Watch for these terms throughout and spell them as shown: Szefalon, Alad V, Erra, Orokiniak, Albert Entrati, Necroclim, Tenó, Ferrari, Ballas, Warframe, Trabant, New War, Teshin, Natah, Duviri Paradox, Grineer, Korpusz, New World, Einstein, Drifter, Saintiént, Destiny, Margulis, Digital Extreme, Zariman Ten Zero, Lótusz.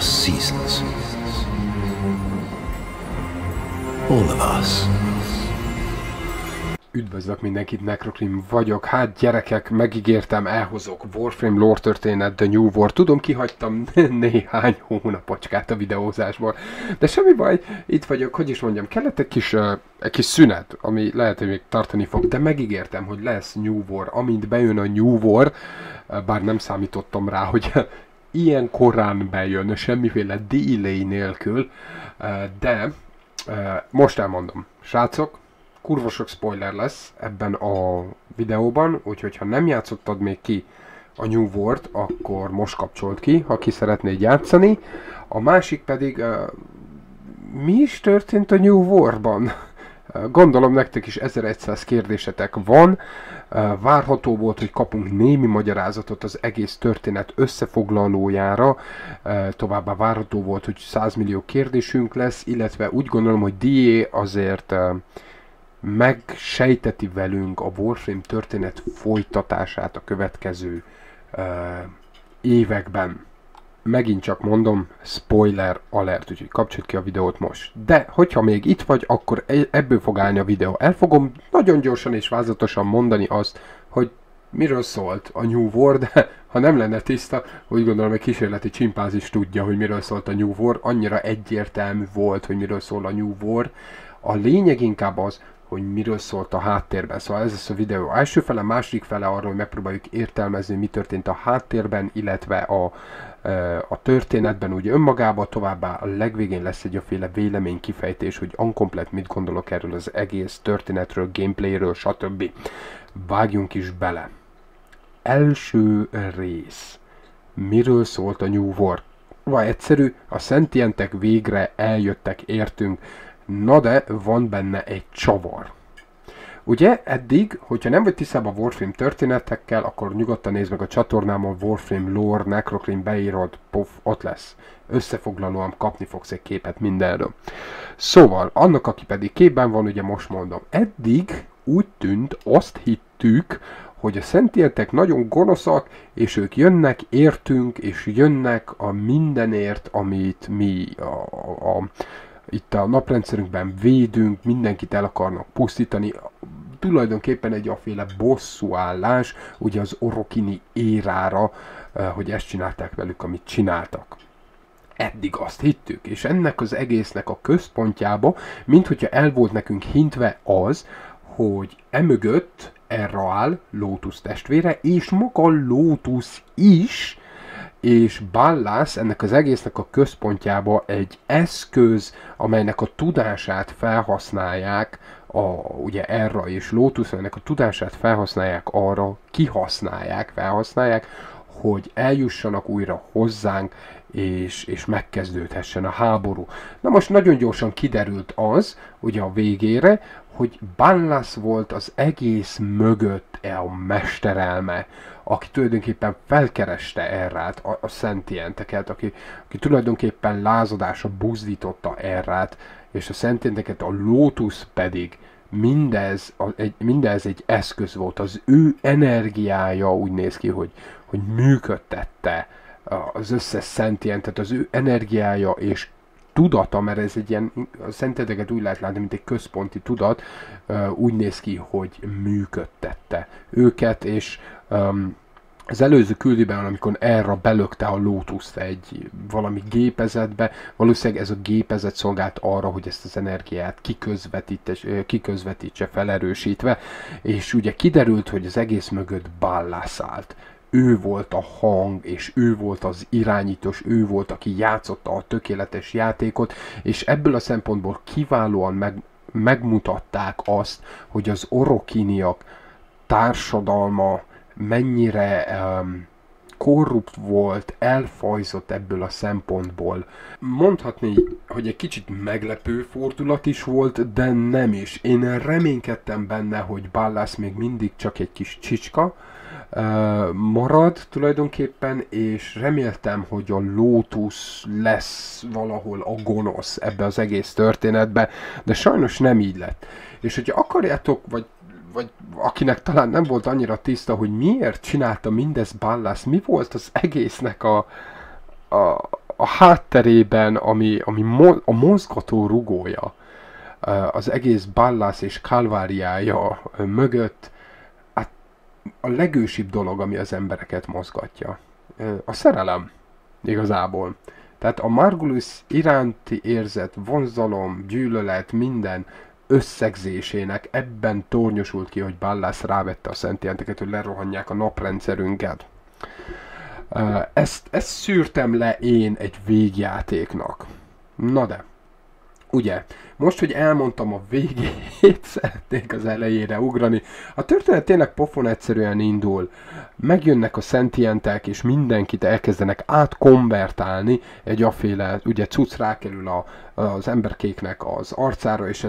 across seasons. All of us. Üdvözlök mindenkit, Necroclim vagyok. Hát gyerekek, megígértem, elhozok Warframe lore történet, The New War. Tudom, kihagytam néhány hónapocskát a videózásból, de semmi baj, itt vagyok, hogy is mondjam, kellett egy kis szünet, ami lehet, hogy még tartani fog, de megígértem, hogy lesz New War. Amint bejön a New War, bár nem számítottam rá, hogy ilyen korán bejön, semmiféle delay nélkül, de most elmondom, srácok, kurva sok spoiler lesz ebben a videóban, úgyhogy ha nem játszottad még ki a New World, akkor most kapcsolt ki, ha ki szeretnéd játszani. A másik pedig, mi is történt a New Warban? Gondolom nektek is 1100 kérdésetek van, várható volt, hogy kapunk némi magyarázatot az egész történet összefoglalójára, továbbá várható volt, hogy 100 millió kérdésünk lesz, illetve úgy gondolom, hogy DA azért megsejteti velünk a Warframe történet folytatását a következő években. Megint csak mondom, spoiler alert, úgyhogy kapcsolt ki a videót most. De hogyha még itt vagy, akkor ebből fog állni a videó. El fogom nagyon gyorsan és vázlatosan mondani azt, hogy miről szólt a New War, de ha nem lenne tiszta, úgy gondolom, egy kísérleti csimpáz is tudja, hogy miről szólt a New War. Annyira egyértelmű volt, hogy miről szól a New War. A lényeg inkább az, hogy miről szólt a háttérben. Szóval ez lesz a videó első fele, második fele arról, hogy megpróbáljuk értelmezni, mi történt a háttérben, illetve a történetben úgy önmagában, továbbá a legvégén lesz egyféle véleménykifejtés, hogy unkomplet mit gondolok erről az egész történetről, gameplayről, stb. Vágjunk is bele. Első rész. Miről szólt a New War? Vagy egyszerű, a Saintiéntek végre eljöttek, értünk. Na de, van benne egy csavar. Ugye, eddig, hogyha nem vagy tisztában a Warframe történetekkel, akkor nyugodtan nézd meg a csatornámon, Warframe lore, Necroclim, beírod, pof, ott lesz. Összefoglalóan kapni fogsz egy képet mindenről. Szóval, annak, aki pedig képben van, ugye most mondom, eddig úgy tűnt, azt hittük, hogy a Saintiéntek nagyon gonoszak, és ők jönnek, értünk, és jönnek a mindenért, amit mi itt a naprendszerünkben védünk, mindenkit el akarnak pusztítani. Tulajdonképpen egy aféle bosszúállás, ugye az orokini érára, hogy ezt csinálták velük, amit csináltak. Eddig azt hittük, és ennek az egésznek a központjába, mint hogyha el volt nekünk hintve az, hogy emögött Erra áll, Lótusz testvére, és maga Lótusz is, és Ballas ennek az egésznek a központjába egy eszköz, amelynek a tudását felhasználják, ugye Erra és Lótusz, ennek a tudását felhasználják arra, felhasználják, hogy eljussanak újra hozzánk, és megkezdődhessen a háború. Na most nagyon gyorsan kiderült az, ugye a végére, hogy Ballas volt az egész mögött a mesterelme, aki tulajdonképpen felkereste Errát, a Saintiénteket, aki tulajdonképpen lázadása buzdította Errát, és a Saintiénteket, a Lótusz pedig mindez egy eszköz volt, az ő energiája úgy néz ki, hogy működtette az összes Saintiéntet, az ő energiája és tudata, mert ez egy ilyen, a Saintiénteket úgy lehet látni, mint egy központi tudat, úgy néz ki, hogy működtette őket, és az előző küldében, amikor Erra belökte a Lótuszt egy valami gépezetbe, valószínűleg ez a gépezet szolgált arra, hogy ezt az energiát kiközvetítse felerősítve, és ugye kiderült, hogy az egész mögött Ballas állt. Ő volt a hang, és ő volt az irányítós, ő volt, aki játszotta a tökéletes játékot, és ebből a szempontból kiválóan megmutatták azt, hogy az orokiniak társadalma mennyire korrupt volt, elfajzott ebből a szempontból. Mondhatni, hogy egy kicsit meglepő fordulat is volt, de nem is. Én reménykedtem benne, hogy Ballas még mindig csak egy kis csicska marad tulajdonképpen, és reméltem, hogy a Lótusz lesz valahol a gonosz ebbe az egész történetbe, de sajnos nem így lett. És hogyha akarjátok, vagy akinek talán nem volt annyira tiszta, hogy miért csinálta mindez Ballas, mi volt az egésznek a a hátterében, ami a mozgató rugója, az egész Ballas és Kálváriája mögött, hát a legősibb dolog, ami az embereket mozgatja. A szerelem, igazából. Tehát a Margulis iránti érzett vonzalom, gyűlölet, minden összegzésének ebben tornyosult ki, hogy Ballas rávette a Saintiéntseket, hogy lerohanják a naprendszerünket. Ezt szűrtem le én egy végjátéknak. Na de, ugye, most, hogy elmondtam a végét, szeretnék az elejére ugrani. A történet tényleg pofon egyszerűen indul. Megjönnek a Saintiéntsek, és mindenkit elkezdenek átkonvertálni. Egy aféle, ugye, cucc rákerül az emberkéknek az arcára, és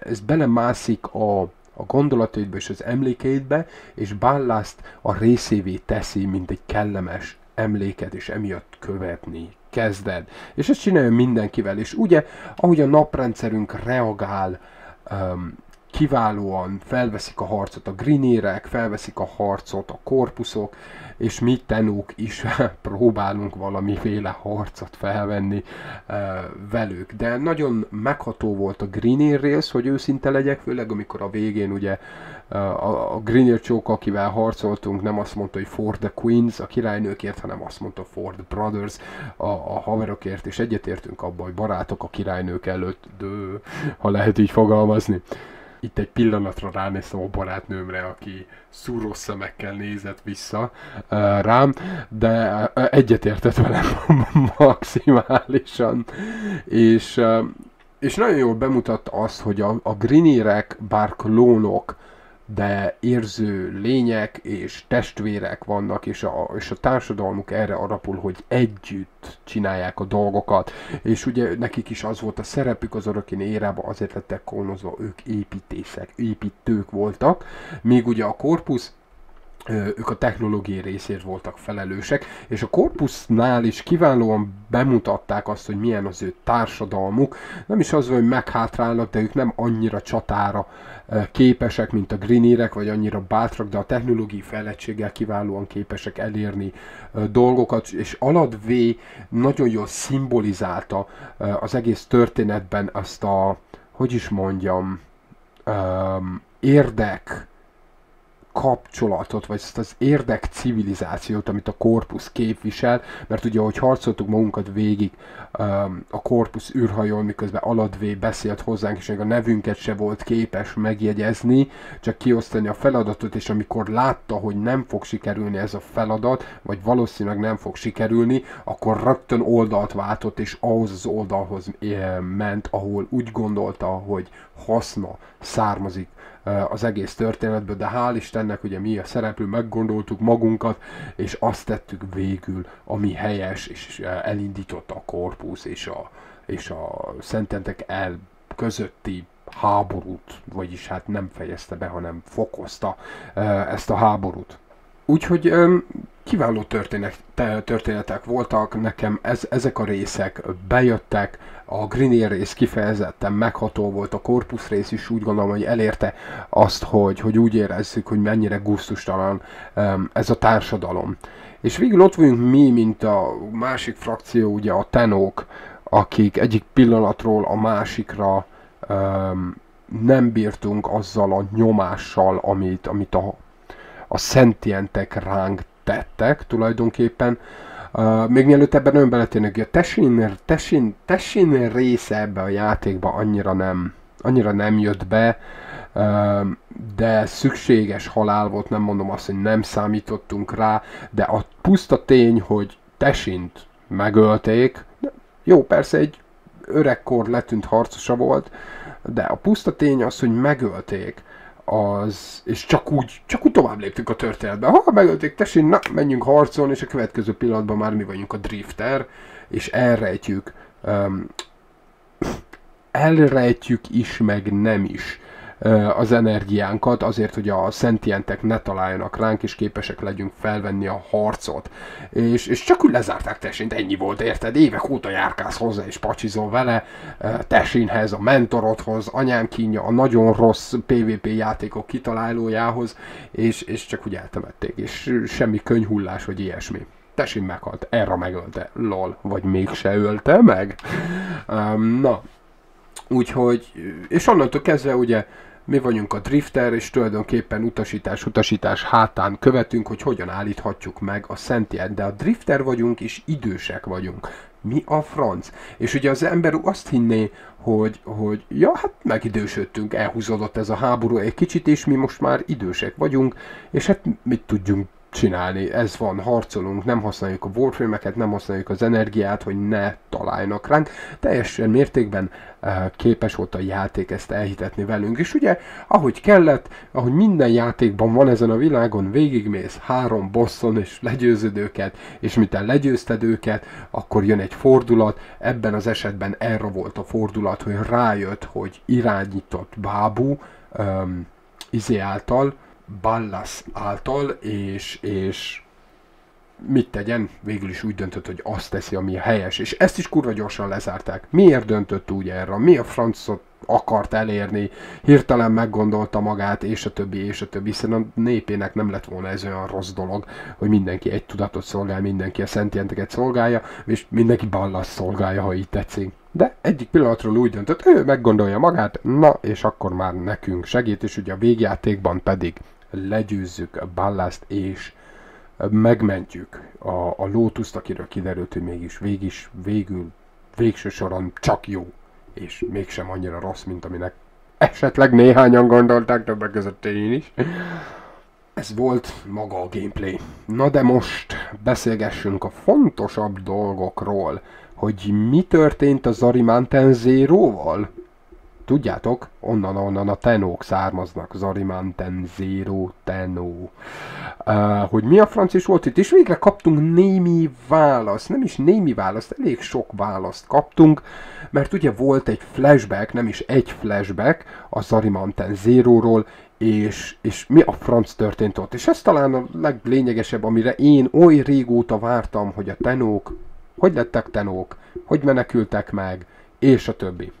ez belemászik a gondolataidba és az emlékeidbe, és Ballast a részévé teszi, mint egy kellemes emléket, és emiatt követni kezded. És ezt csinálja mindenkivel. És ugye, ahogy a naprendszerünk reagál, kiválóan felveszik a harcot a Grineerek, felveszik a harcot a korpuszok, és mi Tenók is próbálunk valamiféle harcot felvenni velük. De nagyon megható volt a Grineer rész, hogy őszinte legyek, főleg amikor a végén ugye a Grineer csók, akivel harcoltunk, nem azt mondta, hogy for the queens, a királynőkért, hanem azt mondta, for the brothers, a haverokért, és egyetértünk abban, hogy barátok a királynők előtt, ha lehet így fogalmazni. Itt egy pillanatra ránéztem a barátnőmre, aki szúrós szemekkel nézett vissza rám, de egyetértett velem maximálisan. És nagyon jól bemutatta azt, hogy a Grineerek bár klónok, de érző lények és testvérek vannak, és a társadalmuk erre alapul, hogy együtt csinálják a dolgokat. És ugye nekik is az volt a szerepük az Orokiniakban, azért lettek klónozva, ők építészek, építők voltak, míg ugye a Korpusz, ők a technológiai részért voltak felelősek, és a Korpusznál is kiválóan bemutatták azt, hogy milyen az ő társadalmuk. Nem is az, hogy meghátrálnak, de ők nem annyira csatára képesek, mint a Grineerek, vagy annyira bátrak, de a technológiai fejlettséggel kiválóan képesek elérni dolgokat, és Alad V nagyon jól szimbolizálta az egész történetben azt a, hogy is mondjam, érdek kapcsolatot, vagy ezt az érdek civilizációt, amit a Korpusz képvisel, mert ugye, ahogy harcoltuk magunkat végig a Korpusz űrhajón, miközben Alad V beszélt hozzánk, és még a nevünket se volt képes megjegyezni, csak kiosztani a feladatot, és amikor látta, hogy nem fog sikerülni ez a feladat, vagy valószínűleg nem fog sikerülni, akkor rögtön oldalt váltott, és ahhoz az oldalhoz ment, ahol úgy gondolta, hogy haszna származik az egész történetből, de hál' Istennek ugye mi a szereplő, meggondoltuk magunkat, és azt tettük végül, ami helyes, és elindította a Korpusz és a Saintiéntsek közötti háborút, vagyis hát nem fejezte be, hanem fokozta ezt a háborút. Úgyhogy kiváló történetek voltak, nekem ezek a részek bejöttek, a Grineer rész kifejezetten megható volt, a Korpusz rész is úgy gondolom, hogy elérte azt, hogy úgy érezzük, hogy mennyire gusztustalan ez a társadalom. És végül ott vagyunk mi, mint a másik frakció, ugye a Tenók, akik egyik pillanatról a másikra nem bírtunk azzal a nyomással, amit a Saintiéntsek ránk tettek tulajdonképpen. Még mielőtt ebben nagyon beletérnek, hogy a Teshin része ebbe a játékba annyira nem jött be, de szükséges halál volt, nem mondom azt, hogy nem számítottunk rá, de a puszta tény, hogy Teshint megölték, jó, persze egy öregkor letűnt harcosa volt, de a puszta tény az, hogy megölték, és csak úgy tovább léptünk a történetben. Ha megölték Teshin, na, menjünk harcolni, és a következő pillanatban már mi vagyunk a Drifter, és elrejtjük. Elrejtjük is, meg nem is az energiánkat, azért, hogy a Saintiéntsek ne találjanak ránk, és képesek legyünk felvenni a harcot. És csak úgy lezárták Teshint, ennyi volt, érted? Évek óta járkálsz hozzá, és pacsizol vele, Teshinhez, a mentorodhoz, anyám kínja, a nagyon rossz PvP játékok kitalálójához, és csak úgy eltemették, és semmi könyhullás, vagy ilyesmi. Teshin meghalt, Erra megölte, lol, vagy mégse ölte meg. Na, úgyhogy, és onnantól kezdve ugye mi vagyunk a Drifter, és tulajdonképpen utasítás hátán követünk, hogy hogyan állíthatjuk meg a Saintiénts, de a Drifter vagyunk, és idősek vagyunk. Mi a franc? És ugye az ember azt hinné, hogy ja, hát megidősödtünk, elhúzódott ez a háború egy kicsit, és mi most már idősek vagyunk, és hát mit tudjunk csinálni? Ez van, harcolunk, nem használjuk a Warframe-eket, nem használjuk az energiát, hogy ne találjanak ránk. Teljesen mértékben képes volt a játék ezt elhitetni velünk. És ugye, ahogy kellett, ahogy minden játékban van ezen a világon, végigmész 3 bosszon és legyőzöd őket, és miután legyőzted őket, akkor jön egy fordulat. Ebben az esetben erre volt a fordulat, hogy rájött, hogy irányított bábú Ballas által, és mit tegyen? Végül is úgy döntött, hogy azt teszi, ami helyes. És ezt is kurva gyorsan lezárták. Miért döntött úgy erre? Mi a francot akart elérni? Hirtelen meggondolta magát, és a többi, hiszen a népének nem lett volna ez olyan rossz dolog, hogy mindenki egy tudatot szolgál, mindenki a Saintiéntseket szolgálja, és mindenki Ballas szolgálja, ha így tetszik. De egyik pillanatról úgy döntött, ő meggondolja magát, na, és akkor már nekünk segít, és ugye a végjátékban pedig legyőzzük Ballast, és megmentjük a Lótuszt, akiről kiderült, hogy mégis végső soron csak jó, és mégsem annyira rossz, mint aminek esetleg néhányan gondolták, többek között én is. Ez volt maga a gameplay. Na de most beszélgessünk a fontosabb dolgokról, hogy mi történt a Zariman Ten Zero-val. Tudjátok, onnan a tenók származnak, Zariman Ten Zero, Tenó. Hogy mi a franc is volt itt, és végre kaptunk némi választ, nem is némi választ, elég sok választ kaptunk, mert ugye volt egy flashback, nem is egy flashback a Zariman Ten Zero-ról, és mi a franc történt ott. És ez talán a leglényegesebb, amire én oly régóta vártam, hogy a tenók, hogy lettek tenók, hogy menekültek meg, és a többi.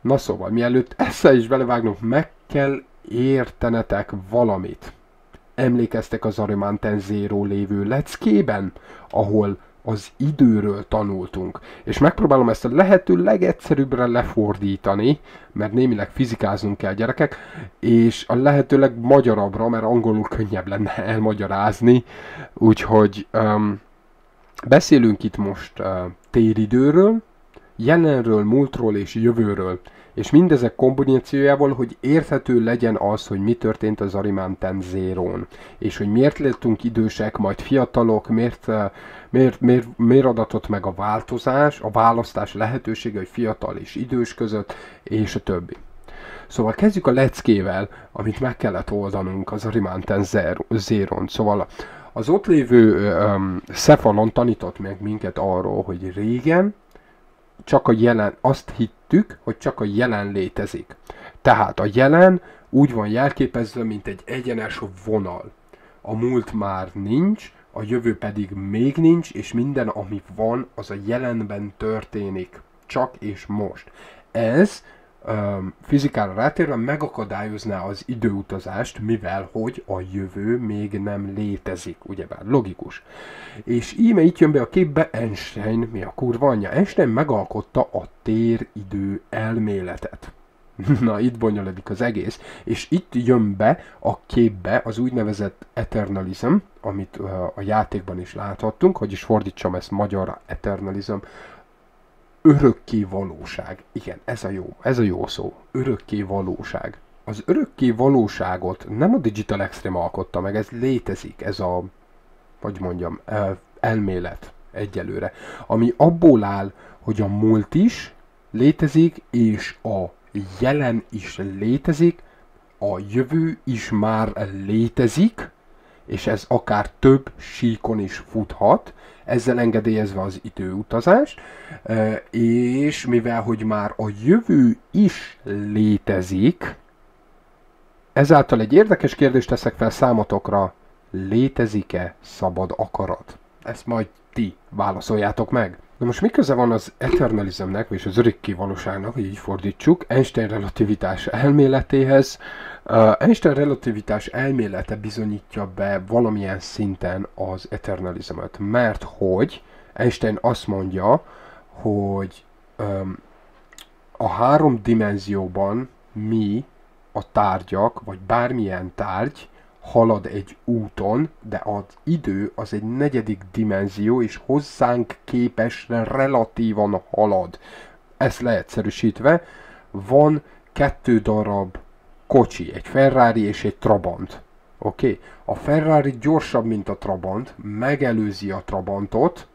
Na szóval, mielőtt ezzel is belevágnunk, meg kell értenetek valamit. Emlékeztek az Zariman Ten Zero lévő leckében, ahol az időről tanultunk. És megpróbálom ezt a lehető legegyszerűbbre lefordítani, mert némileg fizikáznunk kell, gyerekek, és a lehető legmagyarabbra, mert angolul könnyebb lenne elmagyarázni. Úgyhogy beszélünk itt most téridőről, jelenről, múltról és jövőről, és mindezek kombinációjával, hogy érthető legyen az, hogy mi történt a Zariman Ten Zero-n, és hogy miért lettünk idősek, majd fiatalok, miért adatott meg a változás, a választás lehetősége, hogy fiatal és idős között, és a többi. Szóval kezdjük a leckével, amit meg kellett oldanunk a Zariman Ten Zero-n. Szóval az ott lévő Szefalon tanított meg minket arról, hogy régen csak a jelen, azt hittük, hogy csak a jelen létezik. Tehát a jelen úgy van jelképezve, mint egy egyenes vonal. A múlt már nincs, a jövő pedig még nincs, és minden, ami van, az a jelenben történik. Csak és most. Ez fizikára rátérve megakadályozná az időutazást, mivel hogy a jövő még nem létezik, ugyebár logikus. És íme itt jön be a képbe Einstein, mi a kurva anyja. Einstein megalkotta a téridő elméletet. Na, itt bonyolodik az egész, és itt jön be a képbe az úgynevezett eternalizm, amit a játékban is láthattunk, hogy is fordítsam ezt magyarra, eternalizm. Örökké valóság. Igen, ez a jó szó. Örökké valóság. Az örökké valóságot nem a Digital Extreme alkotta meg, ez létezik, ez a, hogy mondjam, elmélet egyelőre. Ami abból áll, hogy a múlt is létezik, és a jelen is létezik, a jövő is már létezik, és ez akár több síkon is futhat, ezzel engedélyezve az időutazást, és mivel hogy már a jövő is létezik, ezáltal egy érdekes kérdést teszek fel számotokra, létezik-e szabad akarat? Ezt majd ti válaszoljátok meg. Na most mi köze van az eternalizmnek és az örökké valóságnak, hogy így fordítsuk, Einstein relativitás elméletéhez? Einstein relativitás elmélete bizonyítja be valamilyen szinten az eternalizmet, mert hogy Einstein azt mondja, hogy a három dimenzióban mi, a tárgyak, vagy bármilyen tárgy halad egy úton, de az idő az egy negyedik dimenzió, és hozzánk képes relatívan halad. Ezt leegyszerűsítve, van 2 darab kocsi, egy Ferrari és egy Trabant. Okay? A Ferrari gyorsabb, mint a Trabant, megelőzi a Trabantot,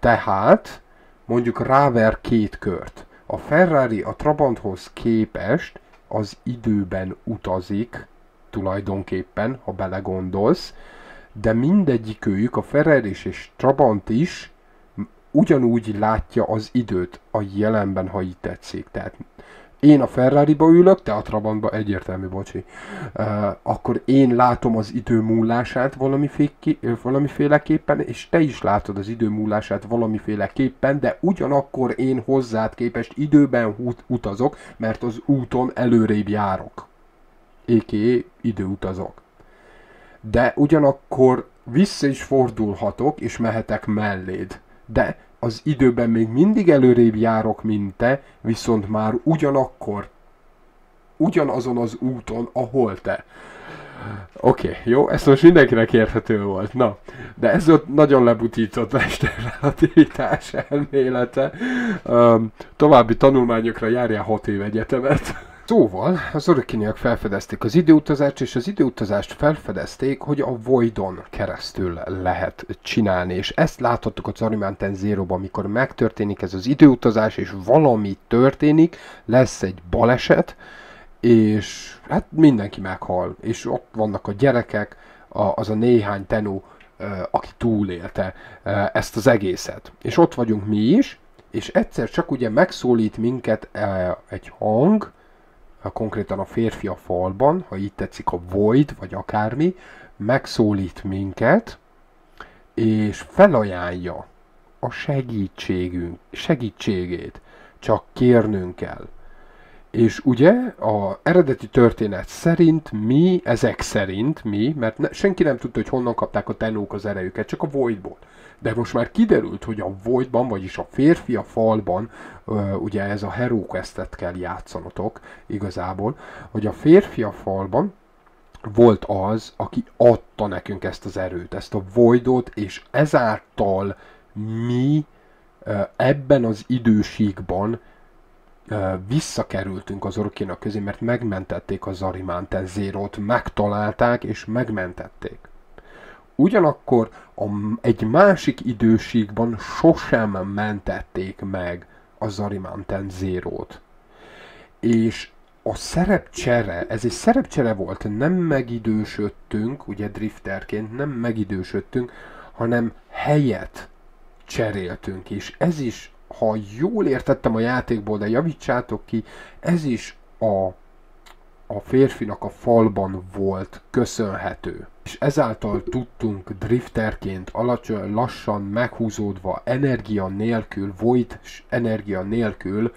tehát mondjuk ráver 2 kört. A Ferrari a Trabanthoz képest az időben utazik, tulajdonképpen, ha belegondolsz, de mindegyikőjük, a Ferrari és Trabant is ugyanúgy látja az időt a jelenben, ha így tetszik. Tehát én a Ferrariba ülök, te a Trabantba, egyértelmű, bocsi. Akkor én látom az idő múlását valamiféleképpen, és te is látod az idő múlását valamiféleképpen, de ugyanakkor én hozzád képest időben utazok, mert az úton előrébb járok. A.k.a. időutazok. De ugyanakkor vissza is fordulhatok, és mehetek melléd. De az időben még mindig előrébb járok, mint te, viszont már ugyanakkor, ugyanazon az úton, ahol te. Oké, jó, ez most mindenkinek érthető volt, na. De ez ott nagyon lebutított Einstein relativitás elmélete. További tanulmányokra járjál 6 év egyetemet. Szóval, az orokiniak felfedezték az időutazást, és az időutazást felfedezték, hogy a Voidon keresztül lehet csinálni. És ezt láthattuk a Zariman Ten Zero-ban, amikor megtörténik ez az időutazás, és valami történik, lesz egy baleset, és hát mindenki meghal. És ott vannak a gyerekek, az a néhány Tenó, aki túlélte ezt az egészet. És ott vagyunk mi is, és egyszer csak ugye megszólít minket egy hang, konkrétan a férfi a falban, ha így tetszik a Void, vagy akármi, megszólít minket, és felajánlja a segítségét, csak kérnünk kell. És ugye, az eredeti történet szerint mi, mert senki nem tudta, hogy honnan kapták a Tenók az erejüket, csak a Voidból. De most már kiderült, hogy a Voidban, vagyis a férfi a falban, ugye ez a Hero Questet kell játszanotok igazából, hogy a férfi a falban volt az, aki adta nekünk ezt az erőt, ezt a Voidot, és ezáltal mi ebben az időségben visszakerültünk az orokiniak közé, mert megmentették a Zariman Ten Zero-t, megtalálták és megmentették. Ugyanakkor egy másik időségben sosem mentették meg a Zariman Ten Zero-t. És a szerepcsere, ez egy szerepcsere volt, nem megidősödtünk, ugye drifterként nem megidősödtünk, hanem helyet cseréltünk, és ez is, ha jól értettem a játékból, de javítsátok ki, ez is a férfinak a falban volt köszönhető. És ezáltal tudtunk drifterként alacsony, lassan meghúzódva, energia nélkül, void energia nélkül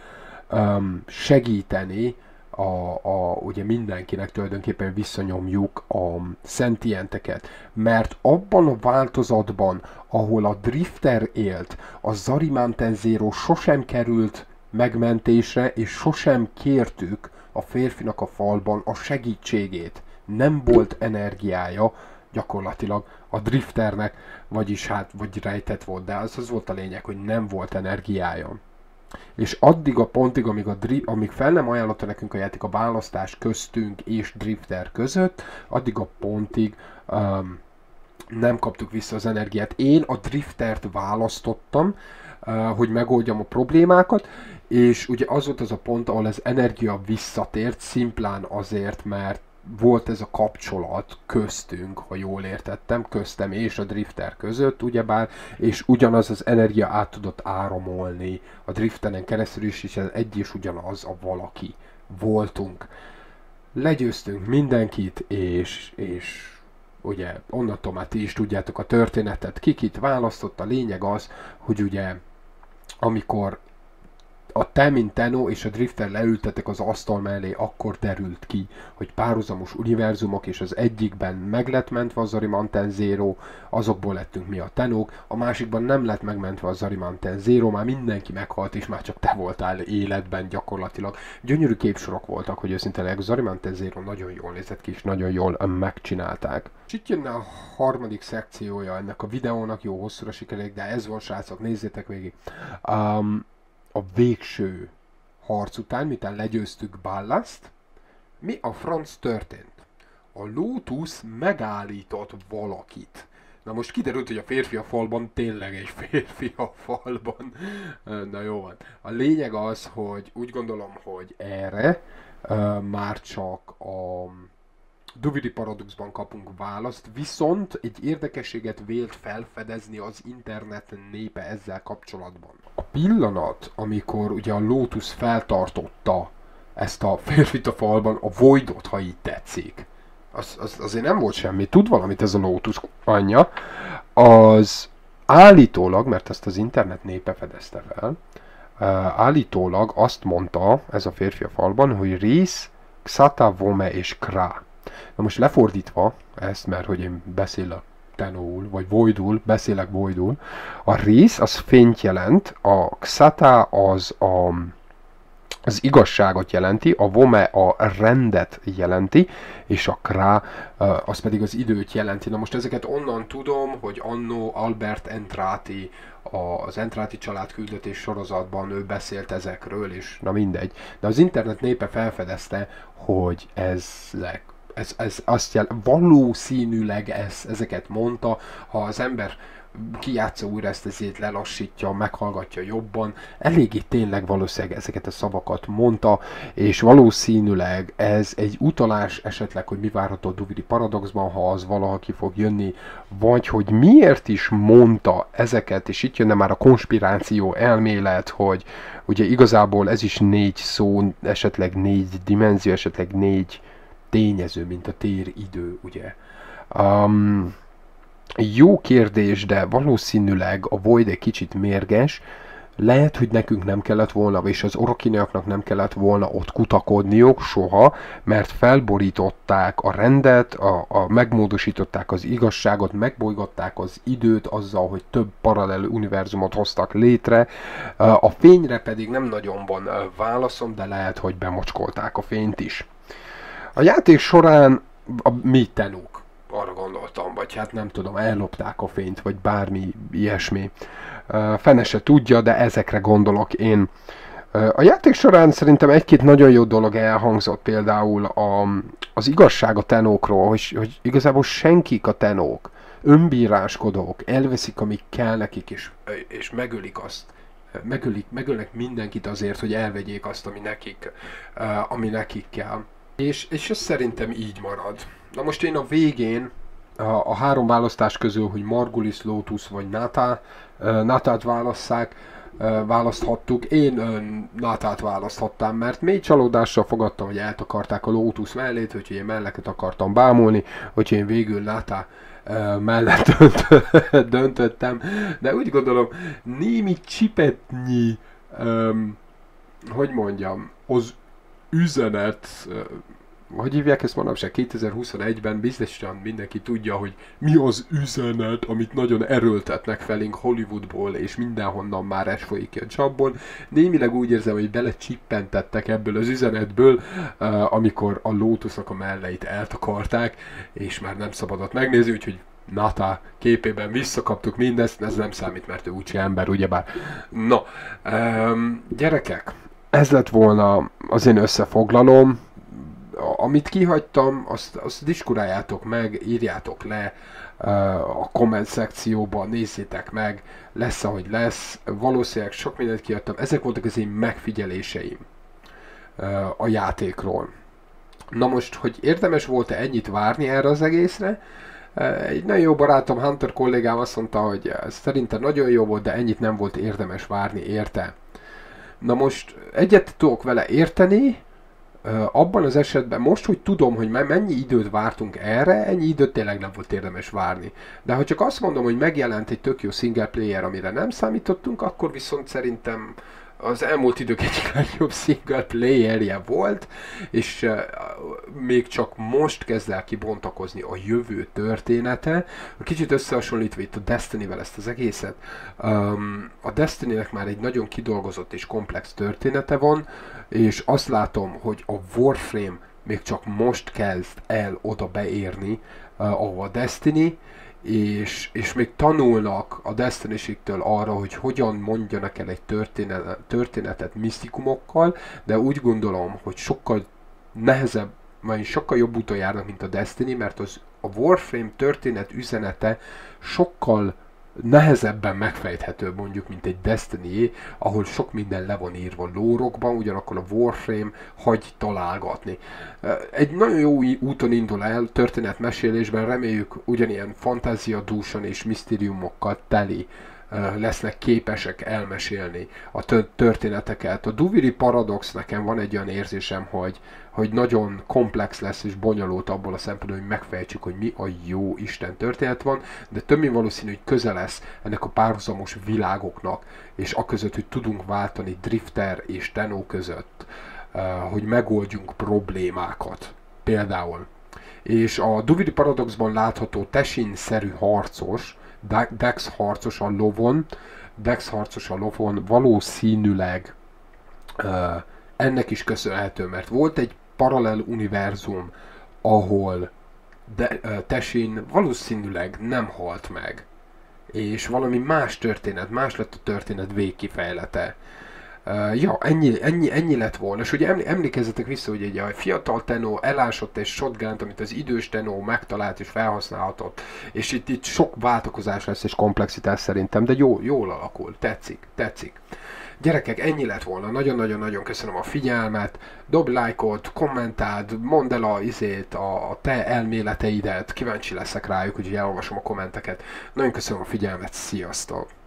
segíteni ugye mindenkinek, tulajdonképpen visszanyomjuk a sentienteket. Mert abban a változatban, ahol a drifter élt, a Zariman Ten Zero sosem került megmentésre, és sosem kértük a férfinak a falban a segítségét. Nem volt energiája gyakorlatilag a drifternek, vagyis hát, vagy rejtett volt, de az volt a lényeg, hogy nem volt energiája. És addig a pontig, amíg fel nem ajánlotta nekünk a játék a választás köztünk és drifter között, addig a pontig nem kaptuk vissza az energiát. Én a driftert választottam, hogy megoldjam a problémákat, és ugye az volt az a pont, ahol az energia visszatért, szimplán azért, mert volt ez a kapcsolat köztünk, ha jól értettem, köztem és a drifter között, ugyebár, és ugyanaz az energia át tudott áramolni a drifteren keresztül is, és egy és ugyanaz a valaki voltunk. Legyőztünk mindenkit, és ugye onnantól már ti is tudjátok a történetet, kikit választott, a lényeg az, hogy ugye amikor a te, mint Tenó és a Drifter leültetek az asztal mellé, akkor derült ki, hogy párhuzamos univerzumok, és az egyikben meg lett mentve a Zariman Ten Zero, azokból lettünk mi a Tenók, a másikban nem lett megmentve a Zariman Ten Zero, már mindenki meghalt, és már csak te voltál életben gyakorlatilag. Gyönyörű képsorok voltak, hogy őszintén Zariman Ten Zero nagyon jól nézett ki, és nagyon jól megcsinálták. És itt jönne a harmadik szekciója ennek a videónak, jó hosszúra sikerült, de ez van, srácok, nézzétek végig. A végső harc után, miután legyőztük Ballast, mi a franc történt? A Lótusz megállított valakit. Na most kiderült, hogy a férfi a falban tényleg egy férfi a falban. Na jó van. A lényeg az, hogy úgy gondolom, hogy erre már csak a Duviri Paradoxban kapunk választ, viszont egy érdekességet vélt felfedezni az internet népe ezzel kapcsolatban. A pillanat, amikor ugye a Lótusz feltartotta ezt a férfit a falban, a Voidot, ha így tetszik, azért nem volt semmi, tud valamit ez a Lótusz anyja, az állítólag, mert ezt az internet népe fedezte fel, állítólag azt mondta ez a férfi a falban, hogy rész Xata, Vome és Krá. Na most lefordítva ezt, mert hogy én beszélek Tenóul, vagy Voidul, beszélek Voidul, a rész az fényt jelent, a Xata az az igazságot jelenti, a Vome a rendet jelenti, és a Krá az pedig az időt jelenti. Na most ezeket onnan tudom, hogy anno Albert Entrati, az Entrati család küldetés sorozatban ő beszélt ezekről, és na mindegy. De az internet népe felfedezte, hogy ezek azt jelenti, valószínűleg ezeket mondta, ha az ember kijátsza újra ezt, ezért lelassítja, meghallgatja jobban, eléggé tényleg valószínűleg ezeket a szavakat mondta, és valószínűleg ez egy utalás esetleg, hogy mi várható a Duviri Paradoxban, ha az valaha ki fog jönni, vagy hogy miért is mondta ezeket, és itt jönne már a konspiráció elmélet, hogy ugye igazából ez is 4 szó, esetleg 4 dimenzió, esetleg 4 tényező, mint a tér-idő, ugye? Jó kérdés, de valószínűleg a Void egy kicsit mérges. Lehet, hogy nekünk nem kellett volna, és az orokiniaknak nem kellett volna ott kutakodniuk soha, mert felborították a rendet, megmódosították az igazságot, megbolygották az időt azzal, hogy több paralel univerzumot hoztak létre. A fényre pedig nem nagyon van válaszom, de lehet, hogy bemocskolták a fényt is. A játék során mi Tenók, arra gondoltam, vagy hát nem tudom, ellopták a fényt, vagy bármi ilyesmi. Fene se tudja, de ezekre gondolok én. A játék során szerintem egy-két nagyon jó dolog elhangzott, például az igazság a Tenókról, hogy igazából senkik a Tenók, önbíráskodók, elveszik, amik kell nekik, és megölik azt. Megölnek mindenkit azért, hogy elvegyék azt, ami nekik kell. És ez szerintem így marad. Na most én a végén a 3 választás közül, hogy Margulis, Lótusz vagy Natah, Natát választhattuk. Én Natát választhattam, mert mély csalódással fogadtam, hogy eltakarták a Lótusz mellét, hogy én melleket akartam bámulni, hogy én végül Natah mellett döntöttem. De úgy gondolom, némi csipetnyi, hogy mondjam, az üzenet, hogy hívják ezt manapság, 2021-ben biztosan mindenki tudja, hogy mi az üzenet, amit nagyon erőltetnek felénk Hollywoodból, és mindenhonnan már ez folyik ki a csapból. Némileg úgy érzem, hogy belecsippentettek ebből az üzenetből, amikor a Lótusznak a melleit eltakarták, és már nem szabadott megnézni, úgyhogy Natah képében visszakaptuk mindezt, ez nem számít, mert ő úgyse ember, ugyebár. Na, gyerekek, ez lett volna az én összefoglalom. Amit kihagytam, azt diskuráljátok meg, írjátok le a komment szekcióba, nézzétek meg, lesz ahogy lesz. Valószínűleg sok mindent kihagytam, ezek voltak az én megfigyeléseim a játékról. Na most, hogy érdemes volt-e ennyit várni erre az egészre? Egy nagyon jó barátom, Hunter kollégám azt mondta, hogy szerintem nagyon jó volt, de ennyit nem volt érdemes várni érte. Na most egyet tudok vele érteni, abban az esetben, most, hogy tudom, hogy már mennyi időt vártunk erre, ennyi időt tényleg nem volt érdemes várni. De ha csak azt mondom, hogy megjelent egy tök jó single player, amire nem számítottunk, akkor viszont szerintem az elmúlt idők egyik legjobb single playerje volt, és még csak most kezd el kibontakozni a jövő története. Kicsit összehasonlítva itt a Destiny-vel ezt az egészet. A Destiny-nek már egy nagyon kidolgozott és komplex története van, és azt látom, hogy a Warframe még csak most kezd el oda beérni, ahova a Destiny, és még tanulnak a Destiny-siktől arra, hogy hogyan mondjanak el egy történetet misztikumokkal, de úgy gondolom, hogy sokkal nehezebb, vagy sokkal jobb úton járnak, mint a Destiny, mert az a Warframe történet üzenete sokkal nehezebben megfejthető, mondjuk, mint egy Destiny, ahol sok minden le van írva lórokban, ugyanakkor a Warframe hagy találgatni. Egy nagyon jó úton indul el történetmesélésben, reméljük ugyanilyen fantáziadúsan és misztériumokkal teli lesznek képesek elmesélni a történeteket. A Duviri Paradox, nekem van egy olyan érzésem, hogy nagyon komplex lesz és bonyolult abból a szempontból, hogy megfejtsük, hogy mi a jó Isten történet van, de többé valószínű, hogy közel lesz ennek a párhuzamos világoknak, és aközött, hogy tudunk váltani Drifter és Tenó között, hogy megoldjunk problémákat. Például. És a Duviri Paradoxban látható Teshin-szerű harcos, Dex harcos a lovon valószínűleg ennek is köszönhető, mert volt egy paralel univerzum, ahol Teshin valószínűleg nem halt meg, és valami más történet, más lett a történet végkifejlete. Ja, ennyi lett volna. És ugye emlékezzetek vissza, hogy egy fiatal Tenó elásott egy shotgunt, amit az idős Tenó megtalált és felhasználhatott. És itt sok váltakozás lesz és komplexitás szerintem, de jól alakul. Tetszik. Gyerekek, ennyi lett volna. Nagyon-nagyon-nagyon köszönöm a figyelmet. Dobd lájkot, kommentáld, mondd el a te elméleteidet. Kíváncsi leszek rájuk, úgyhogy elolvasom a kommenteket. Nagyon köszönöm a figyelmet. Sziasztok!